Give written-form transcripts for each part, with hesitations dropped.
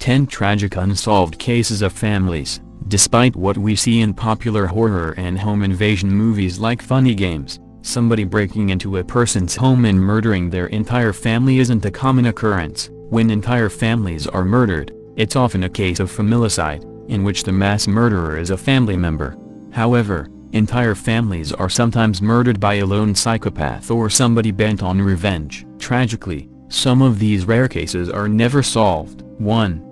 10 tragic unsolved cases of families, despite what we see in popular horror and home invasion movies like Funny Games, somebody breaking into a person's home and murdering their entire family isn't a common occurrence. When entire families are murdered, it's often a case of familicide, in which the mass murderer is a family member. However, entire families are sometimes murdered by a lone psychopath or somebody bent on revenge. Tragically, some of these rare cases are never solved. 1.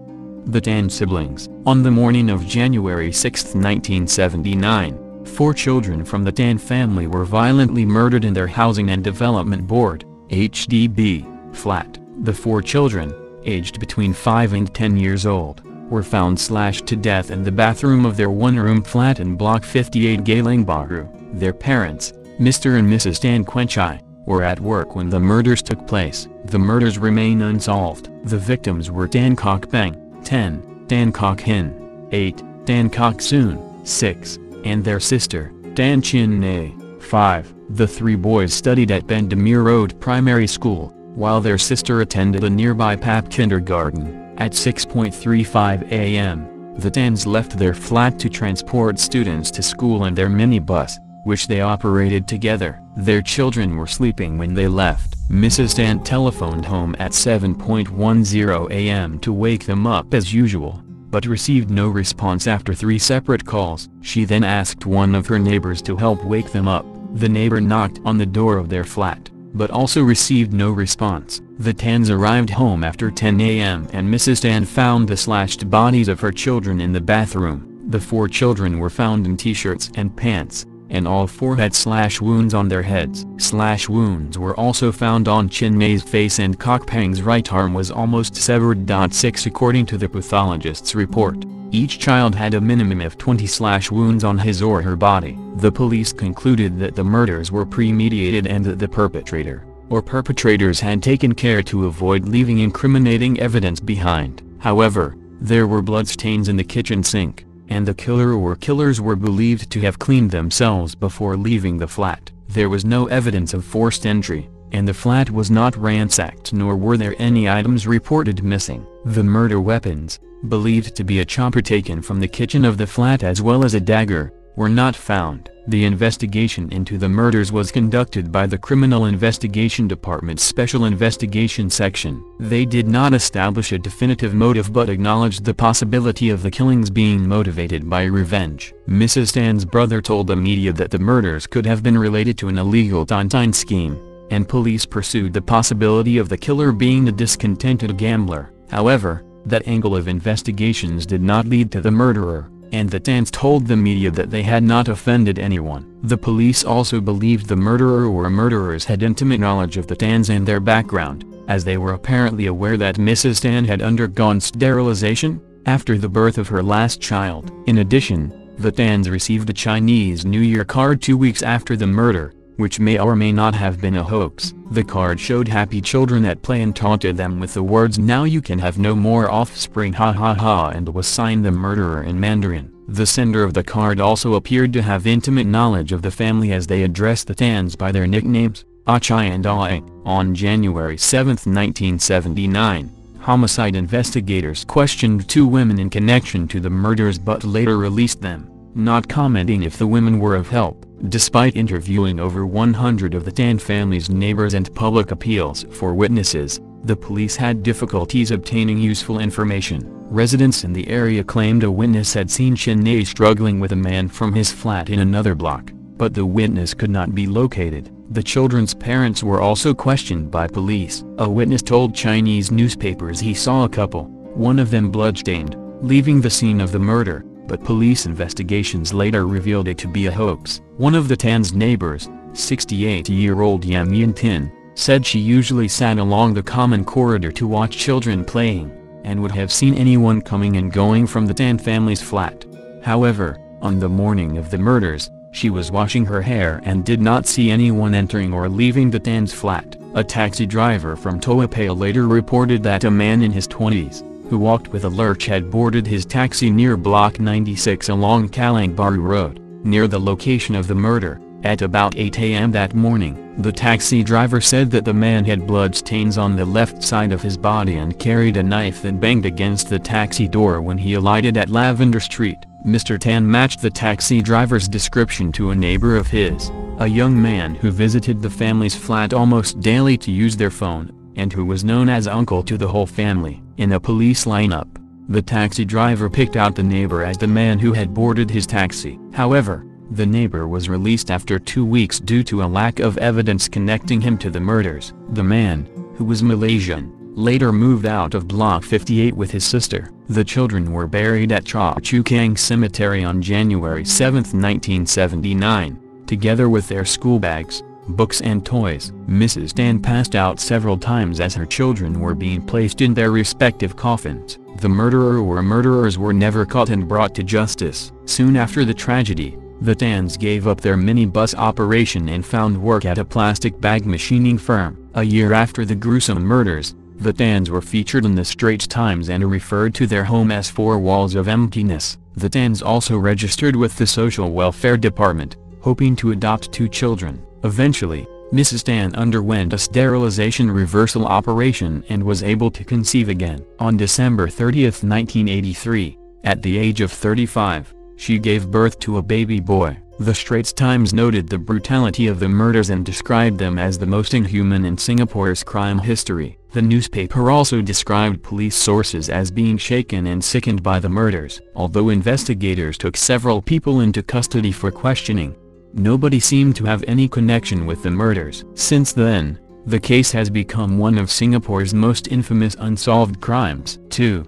The Tan siblings. On the morning of January 6, 1979, 4 children from the Tan family were violently murdered in their Housing and Development Board (HDB) flat. The 4 children, aged between 5 and 10 years old, were found slashed to death in the bathroom of their one-room flat in Block 58 Geylang Bahru. Their parents, Mr. and Mrs. Tan Quen Chai, were at work when the murders took place. The murders remain unsolved. The victims were Tan Kok Peng, 10, Tan Kok Hin, 8, Tan Kok Soon, 6, and their sister, Tan Chin Nee, 5. The 3 boys studied at Bendemeer Road Primary School, while their sister attended a nearby PAP kindergarten. At 6:35 a.m., the Tans left their flat to transport students to school in their minibus, which they operated together. Their children were sleeping when they left. Mrs. Tan telephoned home at 7:10 a.m. to wake them up as usual, but received no response after 3 separate calls. She then asked one of her neighbors to help wake them up. The neighbor knocked on the door of their flat, but also received no response. The Tans arrived home after 10 a.m. and Mrs. Tan found the slashed bodies of her children in the bathroom. The 4 children were found in t-shirts and pants, and all 4 had slash wounds on their heads. Slash wounds were also found on Chin Nee's face, and Kok Peng's right arm was almost severed. 6 According to the pathologist's report, each child had a minimum of 20 slash wounds on his or her body. The police concluded that the murders were premeditated and that the perpetrator, or perpetrators, had taken care to avoid leaving incriminating evidence behind. However, there were bloodstains in the kitchen sink, and the killer or killers were believed to have cleaned themselves before leaving the flat. There was no evidence of forced entry, and the flat was not ransacked, nor were there any items reported missing. The murder weapons, believed to be a chopper taken from the kitchen of the flat as well as a dagger, were not found. The investigation into the murders was conducted by the Criminal Investigation Department's Special Investigation Section. They did not establish a definitive motive, but acknowledged the possibility of the killings being motivated by revenge. Mrs. Tan's brother told the media that the murders could have been related to an illegal tontine scheme, and police pursued the possibility of the killer being a discontented gambler. However, that angle of investigations did not lead to the murderer, and the Tans told the media that they had not offended anyone. The police also believed the murderer or murderers had intimate knowledge of the Tans and their background, as they were apparently aware that Mrs. Tan had undergone sterilization after the birth of her last child. In addition, the Tans received a Chinese New Year card 2 weeks after the murder, which may or may not have been a hoax. The card showed happy children at play and taunted them with the words, "Now you can have no more offspring, ha ha ha," and was signed "the murderer" in Mandarin. The sender of the card also appeared to have intimate knowledge of the family, as they addressed the Tans by their nicknames, Ah Chai and Ah Eng. On January 7, 1979, homicide investigators questioned 2 women in connection to the murders but later released them, not commenting if the women were of help. Despite interviewing over 100 of the Tan family's neighbors and public appeals for witnesses, the police had difficulties obtaining useful information. Residents in the area claimed a witness had seen Chen Ai struggling with a man from his flat in another block, but the witness could not be located. The children's parents were also questioned by police. A witness told Chinese newspapers he saw a couple, one of them bloodstained, leaving the scene of the murder, but police investigations later revealed it to be a hoax. One of the Tan's neighbors, 68-year-old Yam Yin Tin, said she usually sat along the common corridor to watch children playing, and would have seen anyone coming and going from the Tan family's flat. However, on the morning of the murders, she was washing her hair and did not see anyone entering or leaving the Tan's flat. A taxi driver from Toa Payoh later reported that a man in his 20s, who walked with a lurch, had boarded his taxi near Block 96 along Kallang Bahru Road, near the location of the murder, At about 8 a.m. that morning, the taxi driver said that the man had blood stains on the left side of his body and carried a knife that banged against the taxi door when he alighted at Lavender Street. Mr. Tan matched the taxi driver's description to a neighbor of his, a young man who visited the family's flat almost daily to use their phone, and who was known as Uncle to the whole family. In a police lineup, the taxi driver picked out the neighbor as the man who had boarded his taxi. However, the neighbor was released after 2 weeks due to a lack of evidence connecting him to the murders. The man, who was Malaysian, later moved out of Block 58 with his sister. The children were buried at Choa Chu Kang Cemetery on January 7, 1979, together with their school bags, books and toys. Mrs. Tan passed out several times as her children were being placed in their respective coffins. The murderer or murderers were never caught and brought to justice. Soon after the tragedy, the Tans gave up their minibus operation and found work at a plastic bag machining firm. A year after the gruesome murders, the Tans were featured in the Straits Times and referred to their home as Four Walls of Emptiness. The Tans also registered with the Social Welfare Department, hoping to adopt 2 children. Eventually, Mrs. Tan underwent a sterilization reversal operation and was able to conceive again. On December 30, 1983, at the age of 35, she gave birth to a baby boy. The Straits Times noted the brutality of the murders and described them as the most inhuman in Singapore's crime history. The newspaper also described police sources as being shaken and sickened by the murders. Although investigators took several people into custody for questioning, nobody seemed to have any connection with the murders. Since then, the case has become one of Singapore's most infamous unsolved crimes. 2.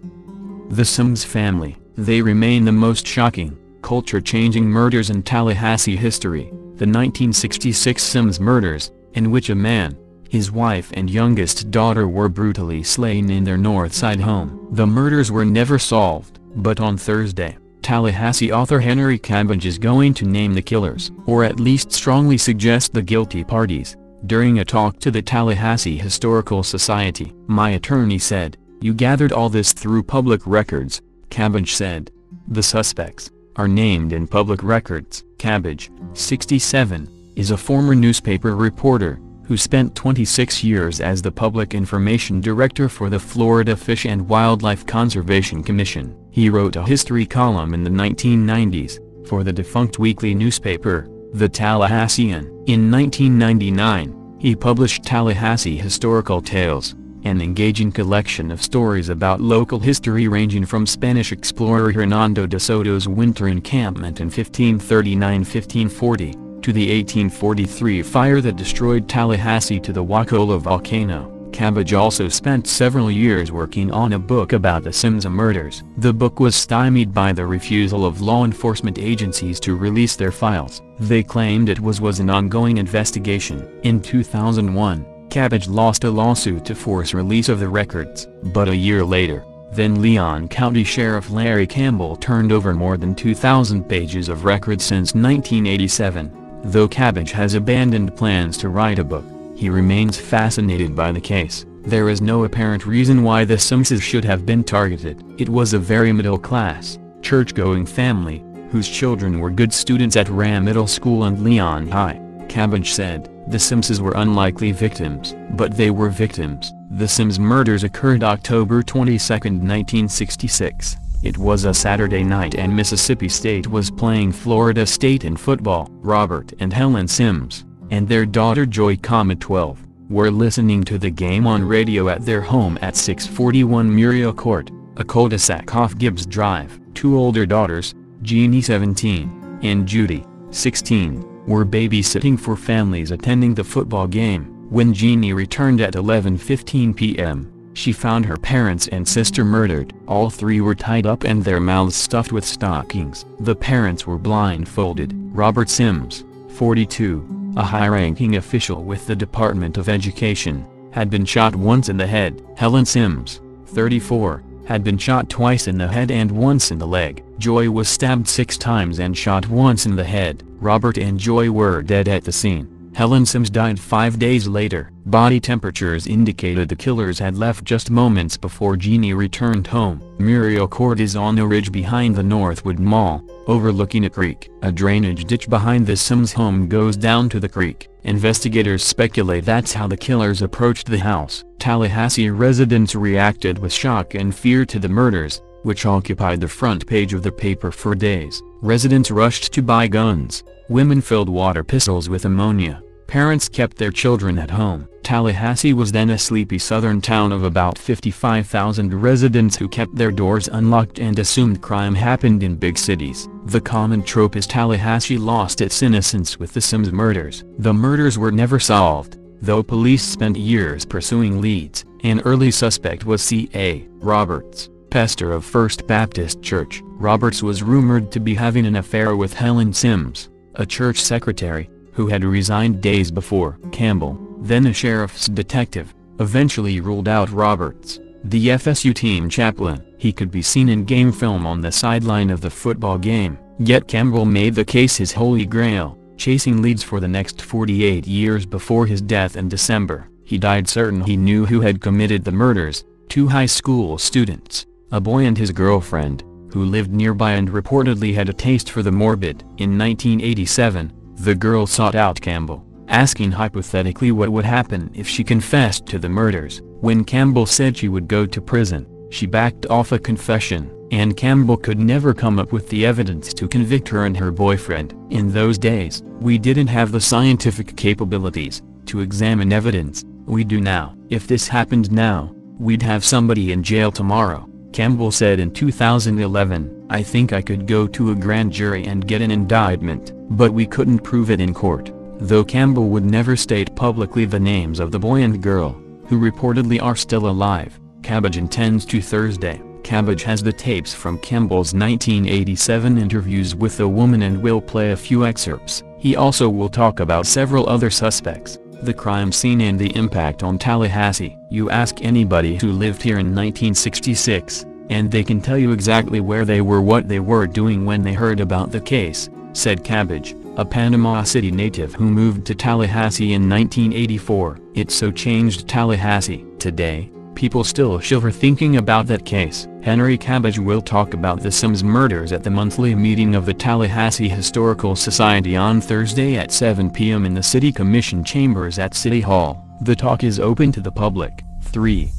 The Sims family. They remain the most shocking, culture-changing murders in Tallahassee history. The 1966 Sims murders, in which a man, his wife and youngest daughter were brutally slain in their Northside home. The murders were never solved, but on Thursday, Tallahassee author Henry Cabbage is going to name the killers, or at least strongly suggest the guilty parties, during a talk to the Tallahassee Historical Society. "My attorney said, you gathered all this through public records," Cabbage said. "The suspects are named in public records." Cabbage, 67, is a former newspaper reporter who spent 26 years as the public information director for the Florida Fish and Wildlife Conservation Commission. He wrote a history column in the 1990s, for the defunct weekly newspaper, The Tallahassean. In 1999, he published Tallahassee Historical Tales, an engaging collection of stories about local history ranging from Spanish explorer Hernando de Soto's winter encampment in 1539-1540, to the 1843 fire that destroyed Tallahassee to the Wakulla volcano. Cabbage also spent several years working on a book about the Sims murders. The book was stymied by the refusal of law enforcement agencies to release their files. They claimed it was an ongoing investigation. In 2001, Cabbage lost a lawsuit to force release of the records. But a year later, then Leon County Sheriff Larry Campbell turned over more than 2,000 pages of records since 1987. Though Cabbage has abandoned plans to write a book, he remains fascinated by the case. There is no apparent reason why the Simses should have been targeted. It was a very middle-class, church-going family, whose children were good students at Ram Middle School and Leon High. Cabbage said, the Simses were unlikely victims. But they were victims. The Sims murders occurred October 22, 1966. It was a Saturday night and Mississippi State was playing Florida State in football. Robert and Helen Sims, and their daughter Joy, 12, were listening to the game on radio at their home at 641 Muriel Court, a cul-de-sac off Gibbs Drive. 2 older daughters, Jeannie, 17, and Judy, 16, were babysitting for families attending the football game. When Jeannie returned at 11:15 p.m., she found her parents and sister murdered. All 3 were tied up and their mouths stuffed with stockings. The parents were blindfolded. Robert Sims, 42, a high-ranking official with the Department of Education, had been shot once in the head. Helen Sims, 34, had been shot twice in the head and once in the leg. Joy was stabbed 6 times and shot once in the head. Robert and Joy were dead at the scene. Helen Sims died 5 days later. Body temperatures indicated the killers had left just moments before Jeannie returned home. Muriel Court is on a ridge behind the Northwood Mall, overlooking a creek. A drainage ditch behind the Sims home goes down to the creek. Investigators speculate that's how the killers approached the house. Tallahassee residents reacted with shock and fear to the murders, which occupied the front page of the paper for days. Residents rushed to buy guns. Women filled water pistols with ammonia. Parents kept their children at home. Tallahassee was then a sleepy southern town of about 55,000 residents who kept their doors unlocked and assumed crime happened in big cities. The common trope is Tallahassee lost its innocence with the Sims murders. The murders were never solved, though police spent years pursuing leads. An early suspect was C.A. Roberts, pastor of First Baptist Church. Roberts was rumored to be having an affair with Helen Sims, a church secretary, who had resigned days before. Campbell, then a sheriff's detective, eventually ruled out Roberts, the FSU team chaplain. He could be seen in game film on the sideline of the football game, yet Campbell made the case his holy grail, chasing leads for the next 48 years before his death in December. He died certain he knew who had committed the murders, two high school students, a boy and his girlfriend, who lived nearby and reportedly had a taste for the morbid. In 1987, the girl sought out Campbell, asking hypothetically what would happen if she confessed to the murders. When Campbell said she would go to prison, she backed off a confession, and Campbell could never come up with the evidence to convict her and her boyfriend. In those days, we didn't have the scientific capabilities to examine evidence. We do now. If this happened now, we'd have somebody in jail tomorrow. Campbell said in 2011, "I think I could go to a grand jury and get an indictment, but we couldn't prove it in court." Though Campbell would never state publicly the names of the boy and girl, who reportedly are still alive, Cabbage intends to Thursday. Cabbage has the tapes from Campbell's 1987 interviews with the woman and will play a few excerpts. He also will talk about several other suspects, the crime scene and the impact on Tallahassee. You ask anybody who lived here in 1966, and they can tell you exactly where they were, what they were doing when they heard about the case, said Cabbage, a Panama City native who moved to Tallahassee in 1984. It so changed Tallahassee. Today, people still shiver thinking about that case. Henry Cabbage will talk about the Sims murders at the monthly meeting of the Tallahassee Historical Society on Thursday at 7 p.m. in the City Commission chambers at City Hall. The talk is open to the public. 3.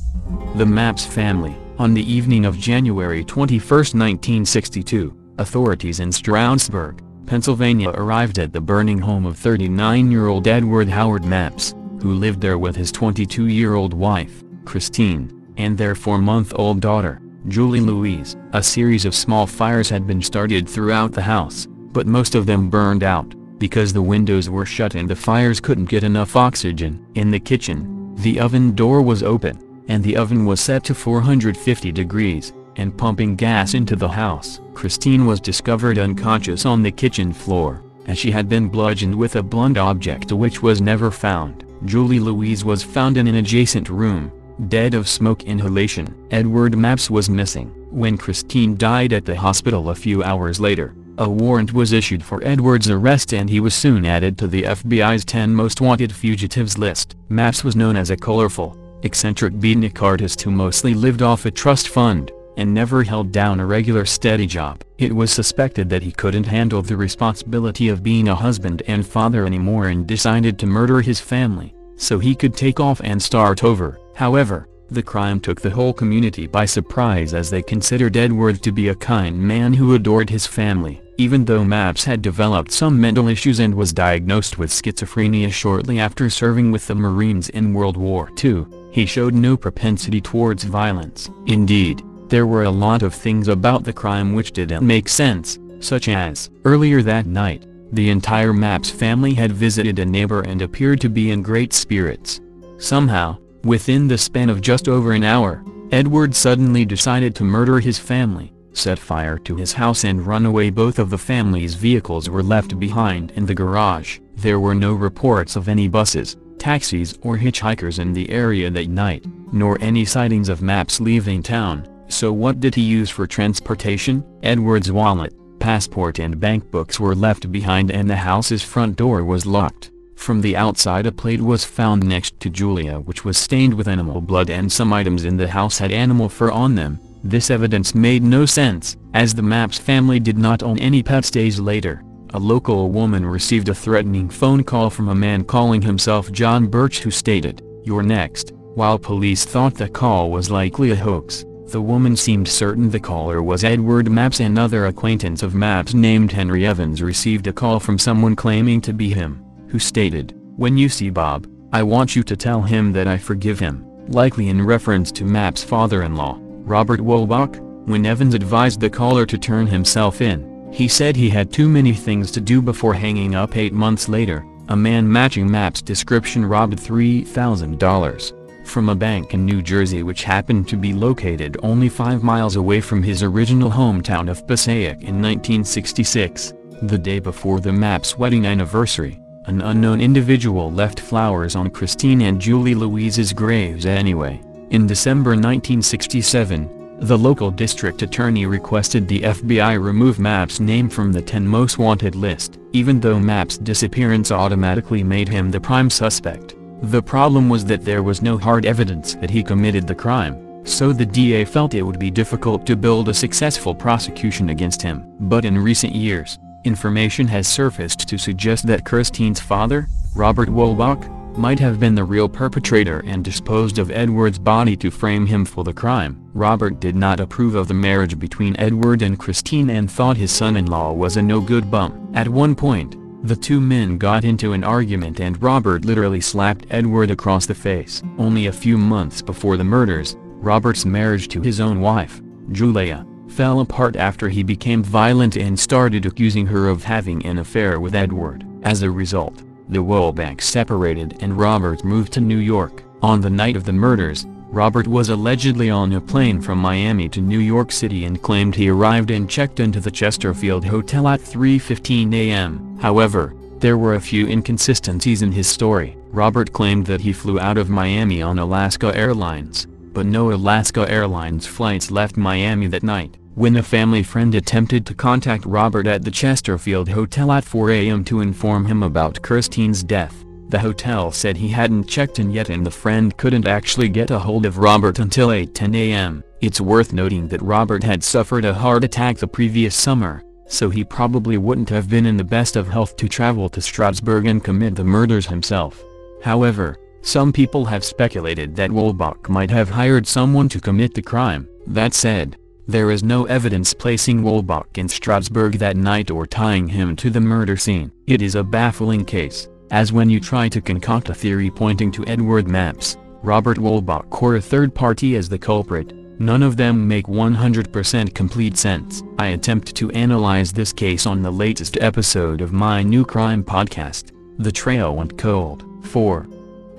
The Mapps family. On the evening of January 21, 1962, authorities in Stroudsburg, Pennsylvania arrived at the burning home of 39-year-old Edward Howard Mapps, who lived there with his 22-year-old wife, Christine, and their 4-month-old daughter, Julie Louise. A series of small fires had been started throughout the house, but most of them burned out, because the windows were shut and the fires couldn't get enough oxygen. In the kitchen, the oven door was open, and the oven was set to 450 degrees, and pumping gas into the house. Christine was discovered unconscious on the kitchen floor, as she had been bludgeoned with a blunt object which was never found. Julie Louise was found in an adjacent room, dead of smoke inhalation. Edward Mapps was missing. When Christine died at the hospital a few hours later, a warrant was issued for Edward's arrest and he was soon added to the FBI's 10 most wanted fugitives list. Mapps was known as a colorful, eccentric beatnik artist who mostly lived off a trust fund, and never held down a regular steady job. It was suspected that he couldn't handle the responsibility of being a husband and father anymore and decided to murder his family, so he could take off and start over. However, the crime took the whole community by surprise as they considered Edward to be a kind man who adored his family. Even though Mapps had developed some mental issues and was diagnosed with schizophrenia shortly after serving with the Marines in World War II, he showed no propensity towards violence. Indeed, there were a lot of things about the crime which didn't make sense, such as, earlier that night, the entire Mapps family had visited a neighbor and appeared to be in great spirits. Somehow, within the span of just over an hour, Edward suddenly decided to murder his family, set fire to his house and run away. Both of the family's vehicles were left behind in the garage. There were no reports of any buses, taxis or hitchhikers in the area that night, nor any sightings of Mapps leaving town. So what did he use for transportation? Edward's wallet, passport and bank books were left behind and the house's front door was locked. From the outside, a plate was found next to Julia which was stained with animal blood, and some items in the house had animal fur on them. This evidence made no sense, as the Mapps family did not own any pets. Days later, a local woman received a threatening phone call from a man calling himself John Birch, who stated, "You're next." While police thought the call was likely a hoax, the woman seemed certain the caller was Edward Mapps. Another acquaintance of Mapps named Henry Evans received a call from someone claiming to be him, who stated, "When you see Bob, I want you to tell him that I forgive him," likely in reference to Mapps' father-in-law, Robert Wolbach. When Evans advised the caller to turn himself in, he said he had too many things to do before hanging up. 8 months later, a man matching Mapps' description robbed $3,000. From a bank in New Jersey which happened to be located only 5 miles away from his original hometown of Passaic. In 1966, the day before the Mapps' wedding anniversary, an unknown individual left flowers on Christine and Julie Louise's graves anyway. In December 1967, the local district attorney requested the FBI remove Mapps' name from the 10 most wanted list. Even though Mapps' disappearance automatically made him the prime suspect, the problem was that there was no hard evidence that he committed the crime, so the DA felt it would be difficult to build a successful prosecution against him. But in recent years, information has surfaced to suggest that Christine's father, Robert Wolbach, might have been the real perpetrator and disposed of Edward's body to frame him for the crime. Robert did not approve of the marriage between Edward and Christine and thought his son-in-law was a no-good bum. At one point, the two men got into an argument and Robert literally slapped Edward across the face. Only a few months before the murders, Robert's marriage to his own wife, Julia, fell apart after he became violent and started accusing her of having an affair with Edward. As a result, the Wolbachs separated and Robert moved to New York. On the night of the murders, Robert was allegedly on a plane from Miami to New York City and claimed he arrived and checked into the Chesterfield Hotel at 3:15 a.m. However, there were a few inconsistencies in his story. Robert claimed that he flew out of Miami on Alaska Airlines, but no Alaska Airlines flights left Miami that night. When a family friend attempted to contact Robert at the Chesterfield Hotel at 4 a.m. to inform him about Christine's death, the hotel said he hadn't checked in yet and the friend couldn't actually get a hold of Robert until 8:10 a.m. It's worth noting that Robert had suffered a heart attack the previous summer, so he probably wouldn't have been in the best of health to travel to Strasbourg and commit the murders himself. However, some people have speculated that Wolbach might have hired someone to commit the crime. That said, there is no evidence placing Wolbach in Strasbourg that night or tying him to the murder scene. It is a baffling case, as when you try to concoct a theory pointing to Edward Mapps, Robert Wolbach or a third party as the culprit, none of them make 100% complete sense. I attempt to analyze this case on the latest episode of my new crime podcast, The Trail Went Cold. 4.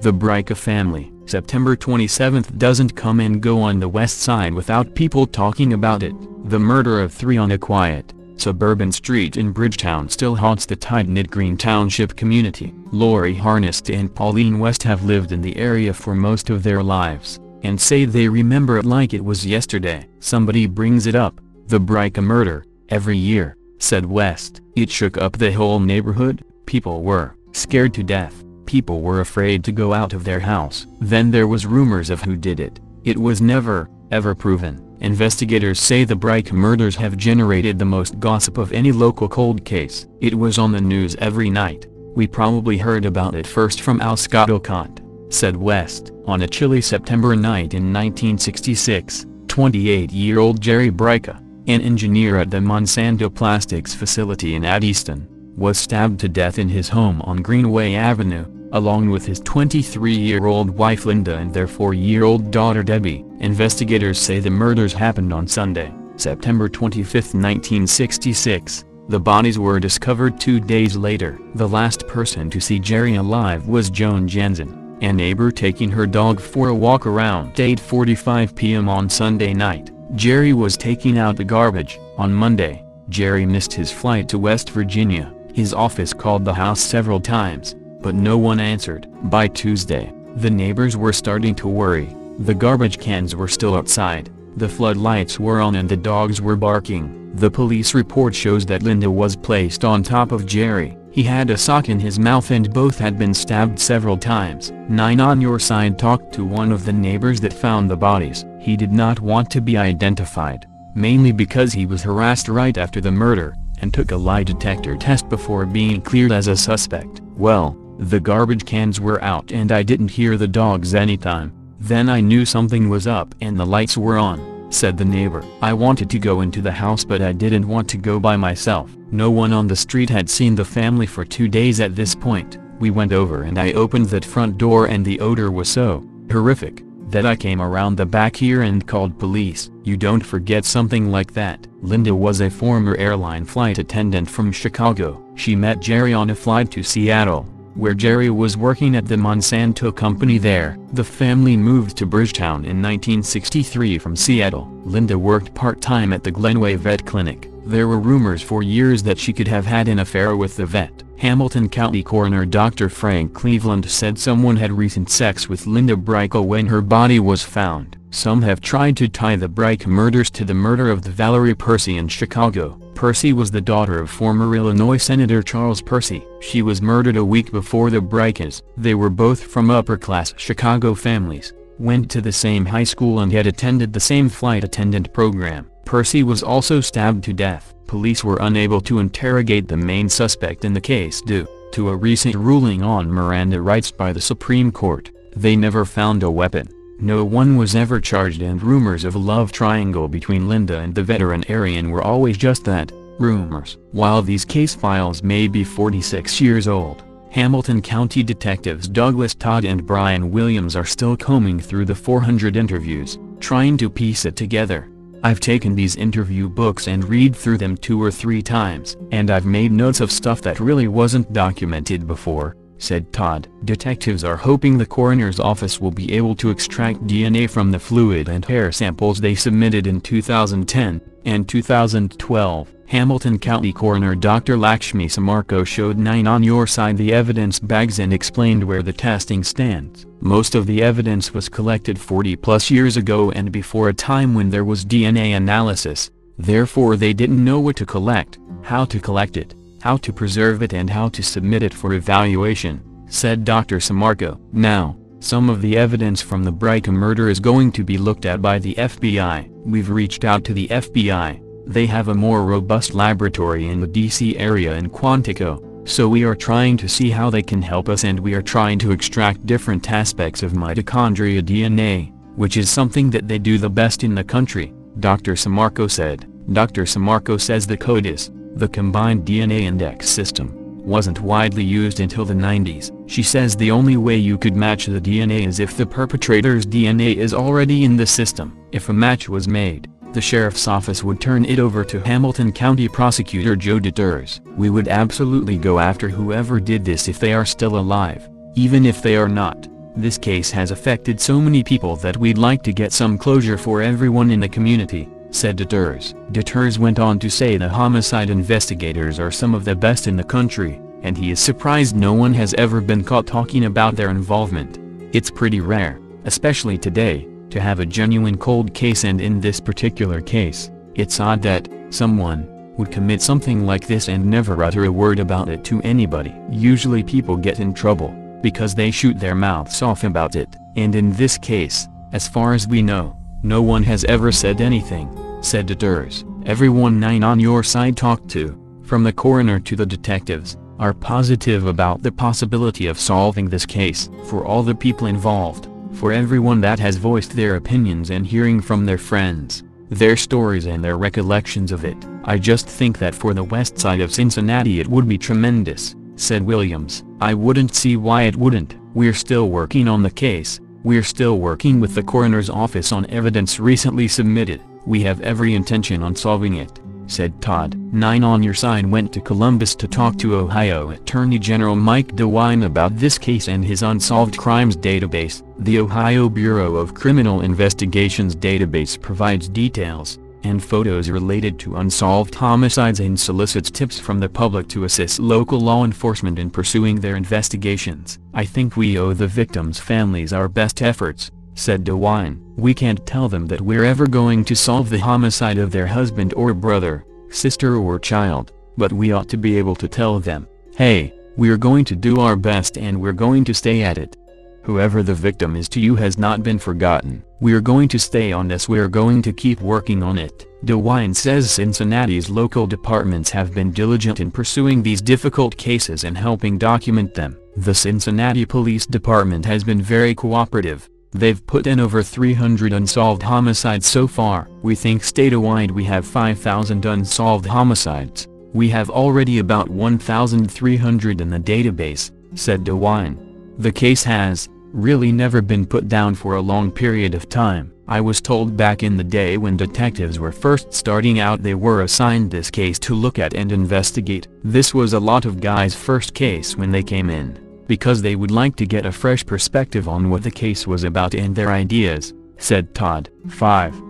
The Bryka Family. September 27th doesn't come and go on the West Side without people talking about it. The murder of three on a quiet, suburban street in Bridgetown still haunts the tight-knit Green Township community. Lori Harnest and Pauline West have lived in the area for most of their lives, and say they remember it like it was yesterday. "Somebody brings it up, the Bryka murder, every year," said West. "It shook up the whole neighborhood. People were scared to death. People were afraid to go out of their house. Then there was rumors of who did it. It was never, ever proven." Investigators say the Bryka murders have generated the most gossip of any local cold case. "It was on the news every night. We probably heard about it first from Al Scott O'Cott," said West. On a chilly September night in 1966, 28-year-old Jerry Bryka, an engineer at the Monsanto Plastics facility in Addiston, was stabbed to death in his home on Greenway Avenue, along with his 23-year-old wife Linda and their 4-year-old daughter Debbie. Investigators say the murders happened on Sunday, September 25, 1966. The bodies were discovered 2 days later. The last person to see Jerry alive was Joan Jansen, a neighbor taking her dog for a walk around 8:45 p.m. on Sunday night. Jerry was taking out the garbage. On Monday, Jerry missed his flight to West Virginia. His office called the house several times, but no one answered. By Tuesday, the neighbors were starting to worry. The garbage cans were still outside, the floodlights were on and the dogs were barking. The police report shows that Linda was placed on top of Jerry, He had a sock in his mouth and both had been stabbed several times. 9 On Your Side talked to one of the neighbors that found the bodies. He did not want to be identified, mainly because he was harassed right after the murder, and took a lie detector test before being cleared as a suspect. Well, the garbage cans were out and I didn't hear the dogs anytime. Then I knew something was up and the lights were on, said the neighbor. I wanted to go into the house but I didn't want to go by myself. No one on the street had seen the family for 2 days at this point. We went over and I opened that front door and the odor was so horrific that I came around the back here and called police. You don't forget something like that. Linda was a former airline flight attendant from Chicago. She met Jerry on a flight to Seattle, where Jerry was working at the Monsanto company there. The family moved to Bridgetown in 1963 from Seattle. Linda worked part-time at the Glenway Vet Clinic. There were rumors for years that she could have had an affair with the vet. Hamilton County Coroner Dr. Frank Cleveland said someone had recent sex with Linda Bryka when her body was found. Some have tried to tie the Bryka murders to the murder of the Valerie Percy in Chicago. Percy was the daughter of former Illinois Senator Charles Percy. She was murdered a week before the Brykas. They were both from upper-class Chicago families, went to the same high school and had attended the same flight attendant program. Percy was also stabbed to death. Police were unable to interrogate the main suspect in the case due to a recent ruling on Miranda rights by the Supreme Court. They never found a weapon. No one was ever charged and rumors of a love triangle between Linda and the veterinarian were always just that, rumors. While these case files may be 46 years old, Hamilton County detectives Douglas Todd and Brian Williams are still combing through the 400 interviews, trying to piece it together. I've taken these interview books and read through them 2 or 3 times, and I've made notes of stuff that really wasn't documented before, said Todd. Detectives are hoping the coroner's office will be able to extract DNA from the fluid and hair samples they submitted in 2010 and 2012. Hamilton County Coroner Dr. Lakshmi Samarko showed 9 On Your Side the evidence bags and explained where the testing stands. Most of the evidence was collected 40-plus years ago and before a time when there was DNA analysis, therefore they didn't know what to collect, how to collect it, how to preserve it and how to submit it for evaluation, said Dr. Samarko. Now, some of the evidence from the Bryka murder is going to be looked at by the FBI. We've reached out to the FBI. They have a more robust laboratory in the DC area in Quantico, so we are trying to see how they can help us and we are trying to extract different aspects of mitochondria DNA, which is something that they do the best in the country, Dr. Samarko said. Dr. Samarko says the CODIS, the Combined DNA Index System, wasn't widely used until the 90s. She says the only way you could match the DNA is if the perpetrator's DNA is already in the system. If a match was made, the sheriff's office would turn it over to Hamilton County Prosecutor Joe Deters. We would absolutely go after whoever did this if they are still alive, even if they are not. This case has affected so many people that we'd like to get some closure for everyone in the community, said Deters. Deters went on to say the homicide investigators are some of the best in the country, and he is surprised no one has ever been caught talking about their involvement. It's pretty rare, especially today, to have a genuine cold case, and in this particular case, it's odd that someone would commit something like this and never utter a word about it to anybody. Usually people get in trouble because they shoot their mouths off about it, and in this case, as far as we know, no one has ever said anything, said Deters. Everyone 9 On Your Side talked to, from the coroner to the detectives, are positive about the possibility of solving this case. For all the people involved, for everyone that has voiced their opinions and hearing from their friends, their stories and their recollections of it. I just think that for the west side of Cincinnati it would be tremendous, said Williams. I wouldn't see why it wouldn't. We're still working on the case, we're still working with the coroner's office on evidence recently submitted. We have every intention on solving it, said Todd. 9 On Your Side went to Columbus to talk to Ohio Attorney General Mike DeWine about this case and his Unsolved Crimes database. The Ohio Bureau of Criminal Investigations database provides details and photos related to unsolved homicides and solicits tips from the public to assist local law enforcement in pursuing their investigations. I think we owe the victims' families our best efforts, said DeWine. We can't tell them that we're ever going to solve the homicide of their husband or brother, sister or child, but we ought to be able to tell them Hey, we're going to do our best and we're going to stay at it. Whoever the victim is to you has not been forgotten. We're going to stay on this, we're going to keep working on it. DeWine says Cincinnati's local departments have been diligent in pursuing these difficult cases and helping document them. The Cincinnati Police Department has been very cooperative. They've put in over 300 unsolved homicides so far. We think statewide we have 5,000 unsolved homicides. We have already about 1,300 in the database, said DeWine. The case has really never been put down for a long period of time. I was told back in the day when detectives were first starting out they were assigned this case to look at and investigate. This was a lot of guys' first case when they came in, because they would like to get a fresh perspective on what the case was about and their ideas, said Todd. 5.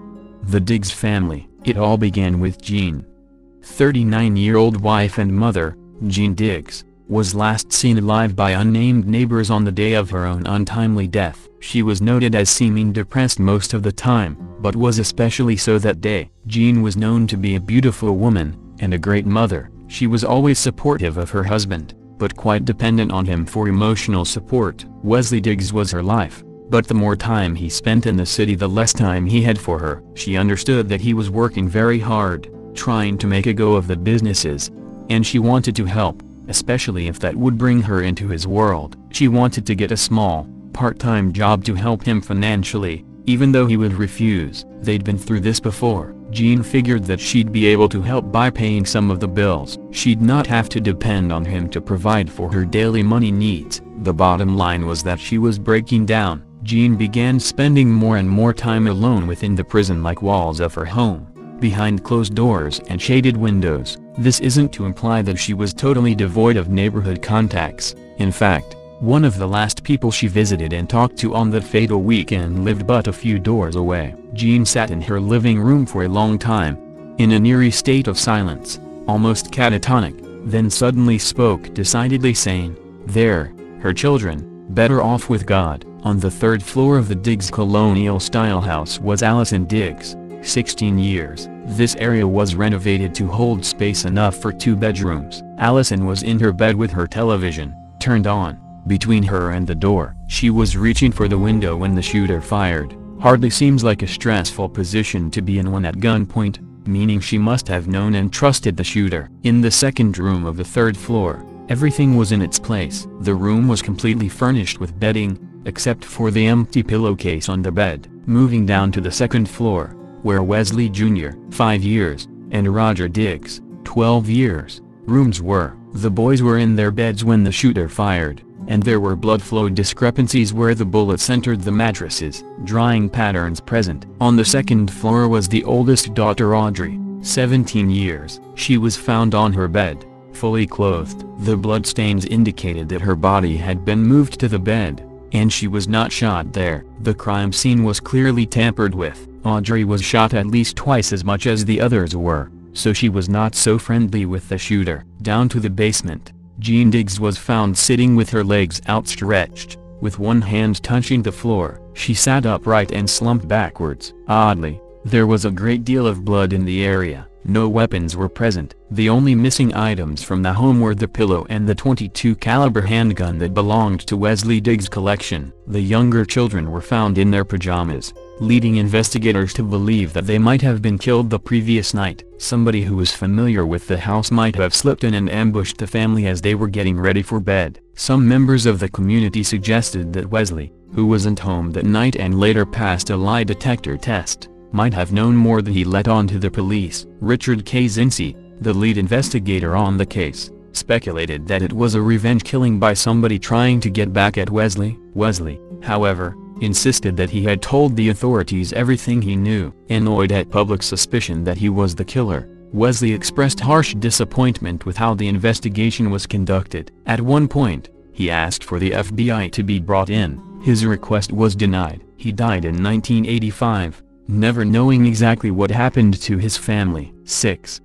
The Diggs family. It all began with Jean. 39-year-old wife and mother, Jean Diggs, was last seen alive by unnamed neighbors on the day of her own untimely death. She was noted as seeming depressed most of the time, but was especially so that day. Jean was known to be a beautiful woman, and a great mother. She was always supportive of her husband, but quite dependent on him for emotional support. Wesley Diggs was her life, but the more time he spent in the city the less time he had for her. She understood that he was working very hard, trying to make a go of the businesses, and she wanted to help, especially if that would bring her into his world. She wanted to get a small, part-time job to help him financially, even though he would refuse. They'd been through this before. Jean figured that she'd be able to help by paying some of the bills. She'd not have to depend on him to provide for her daily money needs. The bottom line was that she was breaking down. Jean began spending more and more time alone within the prison-like walls of her home, behind closed doors and shaded windows. This isn't to imply that she was totally devoid of neighborhood contacts. In fact, one of the last people she visited and talked to on that fatal weekend lived but a few doors away. Jean sat in her living room for a long time, in an eerie state of silence, almost catatonic, then suddenly spoke decidedly saying, "There, her children, better off with God." On the third floor of the Diggs colonial-style house was Allison Diggs, 16 years. This area was renovated to hold space enough for 2 bedrooms. Allison was in her bed with her television turned on, between her and the door. She was reaching for the window when the shooter fired. Hardly seems like a stressful position to be in when at gunpoint, meaning she must have known and trusted the shooter. In the second room of the third floor, everything was in its place. The room was completely furnished with bedding, except for the empty pillowcase on the bed. Moving down to the second floor, where Wesley Jr., 5 years, and Roger Diggs, 12 years, rooms were. The boys were in their beds when the shooter fired, and there were blood flow discrepancies where the bullets entered the mattresses, drying patterns present. On the second floor was the oldest daughter Audrey, 17 years. She was found on her bed, fully clothed. The bloodstains indicated that her body had been moved to the bed, and she was not shot there. The crime scene was clearly tampered with. Audrey was shot at least twice as much as the others were, so she was not so friendly with the shooter. Down to the basement, Jean Diggs was found sitting with her legs outstretched, with one hand touching the floor. She sat upright and slumped backwards. Oddly, there was a great deal of blood in the area. No weapons were present. The only missing items from the home were the pillow and the .22 caliber handgun that belonged to Wesley Diggs' collection. The younger children were found in their pajamas, leading investigators to believe that they might have been killed the previous night. Somebody who was familiar with the house might have slipped in and ambushed the family as they were getting ready for bed. Some members of the community suggested that Wesley, who wasn't home that night and later passed a lie detector test, might have known more than he let on to the police. Richard K. Zinsi, the lead investigator on the case, speculated that it was a revenge killing by somebody trying to get back at Wesley. Wesley, however, insisted that he had told the authorities everything he knew. Annoyed at public suspicion that he was the killer, Wesley expressed harsh disappointment with how the investigation was conducted. At one point, he asked for the FBI to be brought in. His request was denied. He died in 1985, never knowing exactly what happened to his family. 6.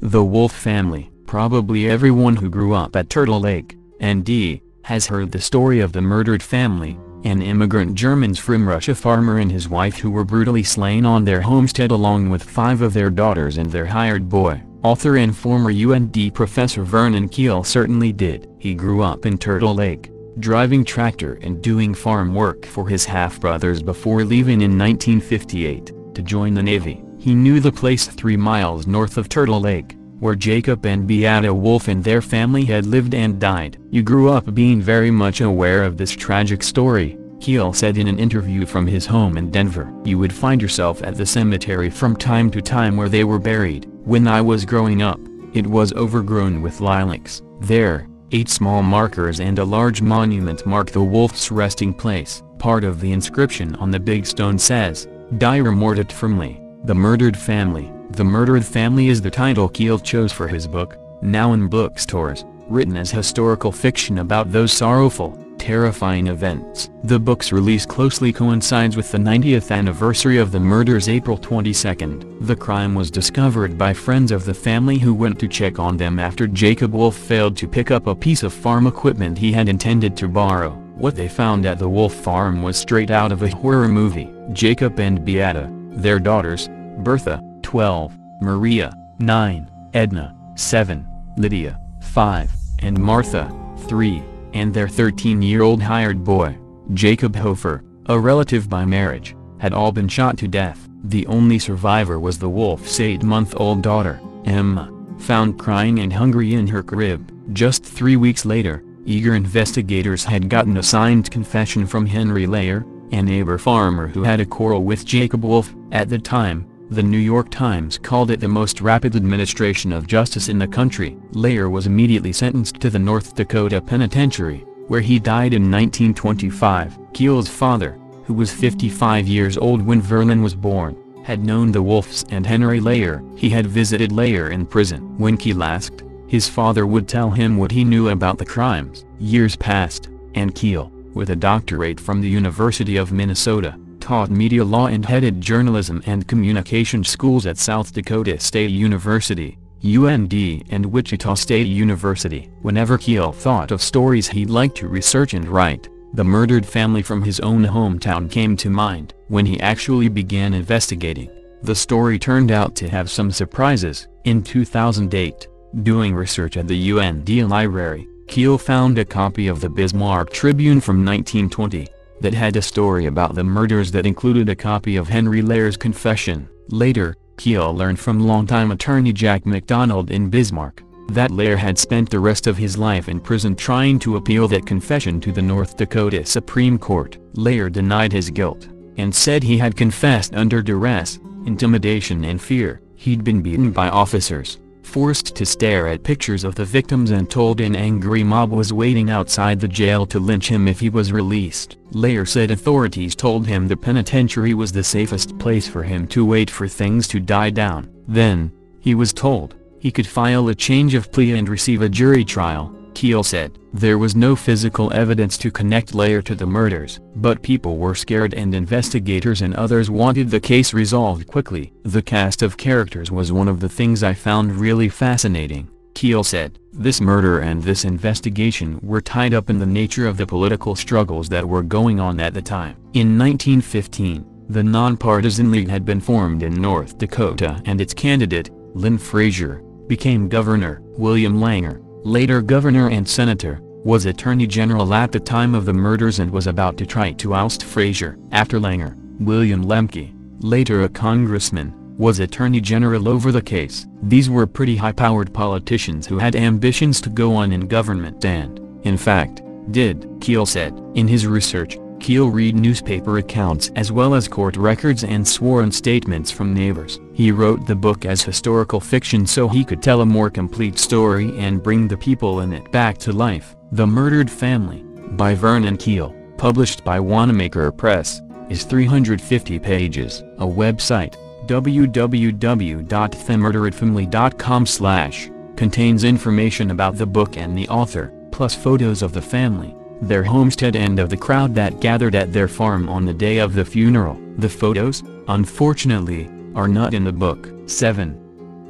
The Wolf family. Probably everyone who grew up at Turtle Lake, ND, has heard the story of the murdered family, an immigrant Germans from Russia farmer and his wife who were brutally slain on their homestead along with 5 of their daughters and their hired boy. Author and former UND professor Vernon Keel certainly did. He grew up in Turtle Lake, driving tractor and doing farm work for his half-brothers before leaving in 1958, to join the Navy. He knew the place 3 miles north of Turtle Lake, where Jacob and Beata Wolf and their family had lived and died. "You grew up being very much aware of this tragic story," Keel said in an interview from his home in Denver. "You would find yourself at the cemetery from time to time where they were buried. When I was growing up, it was overgrown with lilacs. There, 8 small markers and a large monument mark the wolf's resting place." Part of the inscription on the big stone says, "Dire mortit firmly, the murdered family." The murdered family is the title Keel chose for his book, now in bookstores, written as historical fiction about those sorrowful, terrifying events. The book's release closely coincides with the 90th anniversary of the murders, April 22. The crime was discovered by friends of the family who went to check on them after Jacob Wolf failed to pick up a piece of farm equipment he had intended to borrow. What they found at the Wolf farm was straight out of a horror movie. Jacob and Beata, their daughters, Bertha, 12, Maria, 9, Edna, 7, Lydia, 5, and Martha, 3, and their 13-year-old hired boy, Jacob Hofer, a relative by marriage, had all been shot to death. The only survivor was the wolf's 8-month-old daughter, Emma, found crying and hungry in her crib. Just 3 weeks later, eager investigators had gotten a signed confession from Henry Layer, a neighbor farmer who had a quarrel with Jacob Wolf. At the time, The New York Times called it the most rapid administration of justice in the country. Layer was immediately sentenced to the North Dakota Penitentiary, where he died in 1925. Keel's father, who was 55 years old when Vernon was born, had known the Wolfs and Henry Layer. He had visited Layer in prison. When Keel asked, his father would tell him what he knew about the crimes. Years passed, and Keel, with a doctorate from the University of Minnesota, taught media law and headed journalism and communication schools at South Dakota State University, UND, and Wichita State University. Whenever Keel thought of stories he'd like to research and write, the murdered family from his own hometown came to mind. When he actually began investigating, the story turned out to have some surprises. In 2008, doing research at the UND library, Keel found a copy of the Bismarck Tribune from 1920. That had a story about the murders that included a copy of Henry Layer's confession. Later, Keel learned from longtime attorney Jack McDonald in Bismarck, that Layer had spent the rest of his life in prison trying to appeal that confession to the North Dakota Supreme Court. Layer denied his guilt, and said he had confessed under duress, intimidation and fear. He'd been beaten by officers, forced to stare at pictures of the victims and told an angry mob was waiting outside the jail to lynch him if he was released. Layer said authorities told him the penitentiary was the safest place for him to wait for things to die down. Then, he was told, he could file a change of plea and receive a jury trial, Keel said. There was no physical evidence to connect Layer to the murders. But people were scared and investigators and others wanted the case resolved quickly. The cast of characters was one of the things I found really fascinating, Keel said. This murder and this investigation were tied up in the nature of the political struggles that were going on at the time. In 1915, the Nonpartisan League had been formed in North Dakota and its candidate, Lynn Frazier, became governor. William Langer, later governor and senator, was attorney general at the time of the murders and was about to try to oust Frazier. After Langer, William Lemke, later a congressman, was attorney general over the case. These were pretty high-powered politicians who had ambitions to go on in government and, in fact, did, Keel said. In his research, Keel read newspaper accounts as well as court records and sworn statements from neighbors. He wrote the book as historical fiction so he could tell a more complete story and bring the people in it back to life. The Murdered Family, by Vernon Keel, published by Wanamaker Press, is 350 pages. A website, www.themurderedfamily.com, contains information about the book and the author, plus photos of the family, their homestead and of the crowd that gathered at their farm on the day of the funeral. The photos, unfortunately, are not in the book. 7.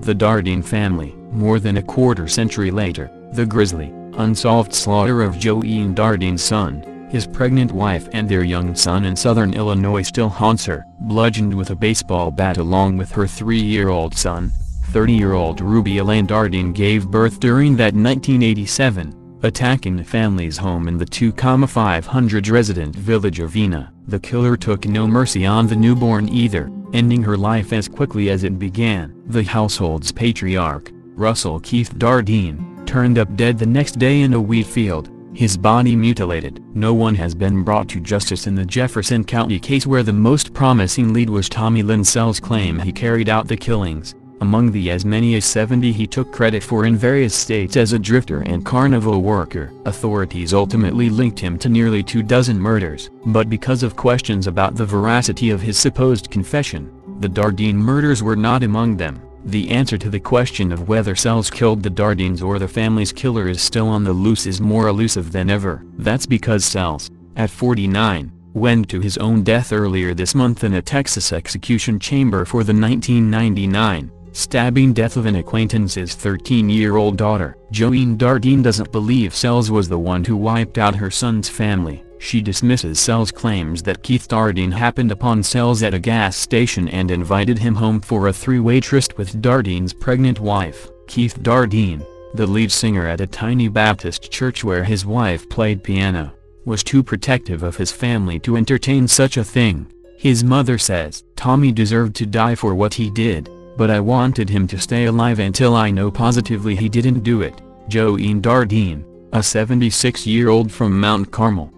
The Dardine Family. More than a quarter century later, the grisly, unsolved slaughter of Joeen Dardine's son, his pregnant wife and their young son in southern Illinois still haunts her. Bludgeoned with a baseball bat along with her 3-year-old son, 30-year-old Ruby Elaine Dardine gave birth during that 1987 attack in the family's home in the 2,500-resident village of Ina. The killer took no mercy on the newborn either, ending her life as quickly as it began. The household's patriarch, Russell Keith Dardine, turned up dead the next day in a wheat field, his body mutilated. No one has been brought to justice in the Jefferson County case, where the most promising lead was Tommy Linsell's claim he carried out the killings, among the as many as 70 he took credit for in various states as a drifter and carnival worker. Authorities ultimately linked him to nearly 24 murders. But because of questions about the veracity of his supposed confession, the Dardine murders were not among them. The answer to the question of whether Sells killed the Dardines or the family's killer is still on the loose is more elusive than ever. That's because Sells, at 49, went to his own death earlier this month in a Texas execution chamber for the 1999 stabbing death of an acquaintance's 13-year-old daughter. Joanne Dardine doesn't believe Sells was the one who wiped out her son's family. She dismisses Sells' claims that Keith Dardine happened upon Sells at a gas station and invited him home for a three-way tryst with Dardine's pregnant wife. Keith Dardine, the lead singer at a tiny Baptist church where his wife played piano, was too protective of his family to entertain such a thing. His mother says, "Tommy deserved to die for what he did, but I wanted him to stay alive until I know positively he didn't do it." Joanne Dardine, a 76-year-old from Mount Carmel,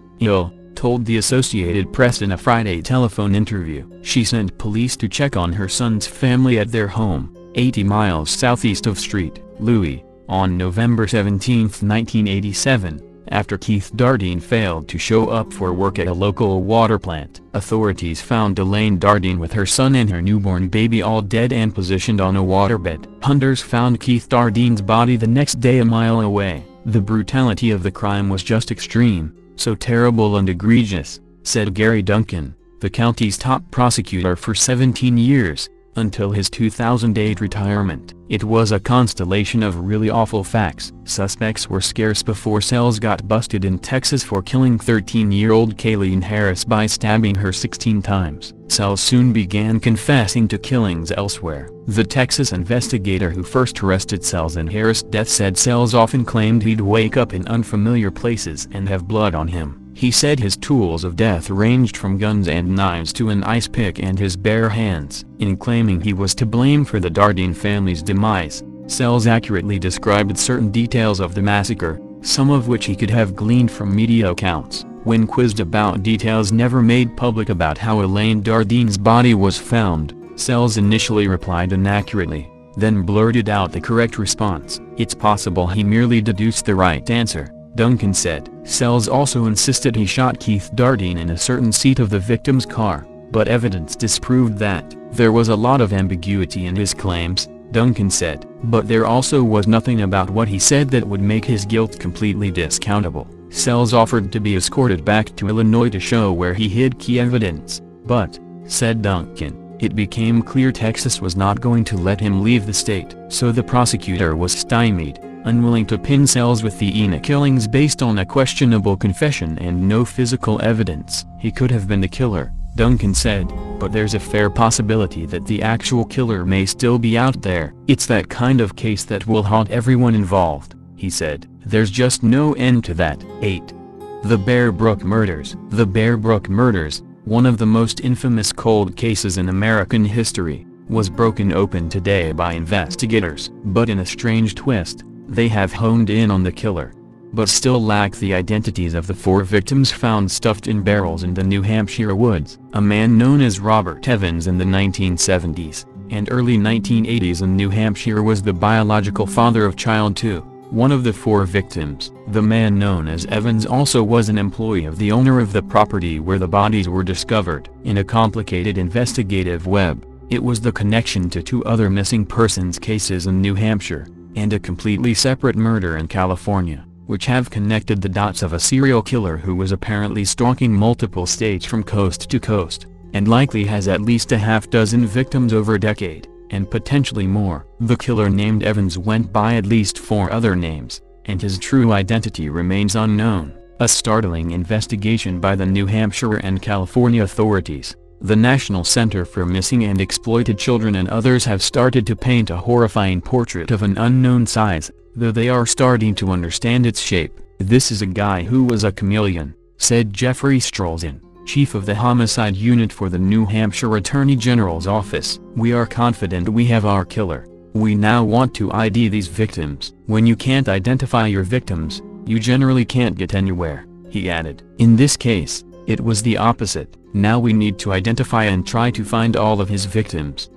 told the Associated Press in a Friday telephone interview. She sent police to check on her son's family at their home, 80 miles southeast of St. Louis, on November 17, 1987, after Keith Dardine failed to show up for work at a local water plant. Authorities found Elaine Dardine with her son and her newborn baby all dead and positioned on a waterbed. Hunters found Keith Dardine's body the next day a mile away. The brutality of the crime was just extreme. "So terrible and egregious," said Gary Duncan, the county's top prosecutor for 17 years, until his 2008 retirement. "It was a constellation of really awful facts." Suspects were scarce before Sells got busted in Texas for killing 13-year-old Kayleen Harris by stabbing her 16 times. Sells soon began confessing to killings elsewhere. The Texas investigator who first arrested Sells in Harris' death said Sells often claimed he'd wake up in unfamiliar places and have blood on him. He said his tools of death ranged from guns and knives to an ice pick and his bare hands. In claiming he was to blame for the Dardine family's demise, Sells accurately described certain details of the massacre, some of which he could have gleaned from media accounts. When quizzed about details never made public about how Elaine Dardine's body was found, Sells initially replied inaccurately, then blurted out the correct response. "It's possible he merely deduced the right answer," Duncan said. Sells also insisted he shot Keith Dardine in a certain seat of the victim's car, but evidence disproved that. "There was a lot of ambiguity in his claims," Duncan said, "but there also was nothing about what he said that would make his guilt completely discountable." Sells offered to be escorted back to Illinois to show where he hid key evidence, but, said Duncan, it became clear Texas was not going to let him leave the state. So the prosecutor was stymied, unwilling to pin Sells with the Ina killings based on a questionable confession and no physical evidence. "He could have been the killer," Duncan said, "but there's a fair possibility that the actual killer may still be out there. It's that kind of case that will haunt everyone involved," he said. "There's just no end to that." 8. The Bear Brook Murders. The Bear Brook Murders, one of the most infamous cold cases in American history, was broken open today by investigators. But in a strange twist, they have honed in on the killer, but still lack the identities of the four victims found stuffed in barrels in the New Hampshire woods. A man known as Robert Evans in the 1970s and early 1980s in New Hampshire was the biological father of child 2, one of the four victims. The man known as Evans also was an employee of the owner of the property where the bodies were discovered. In a complicated investigative web, it was the connection to two other missing persons cases in New Hampshire, and a completely separate murder in California, which have connected the dots of a serial killer who was apparently stalking multiple states from coast to coast, and likely has at least a half-dozen victims over a decade, and potentially more. The killer named Evans went by at least 4 other names, and his true identity remains unknown. A startling investigation by the New Hampshire and California authorities, the National Center for Missing and Exploited Children and others have started to paint a horrifying portrait of an unknown size, though they are starting to understand its shape. "This is a guy who was a chameleon," said Jeffrey Strolzin, chief of the homicide unit for the New Hampshire Attorney General's office. "We are confident we have our killer. We now want to ID these victims. When you can't identify your victims, you generally can't get anywhere," he added. "In this case, it was the opposite. Now we need to identify and try to find all of his victims."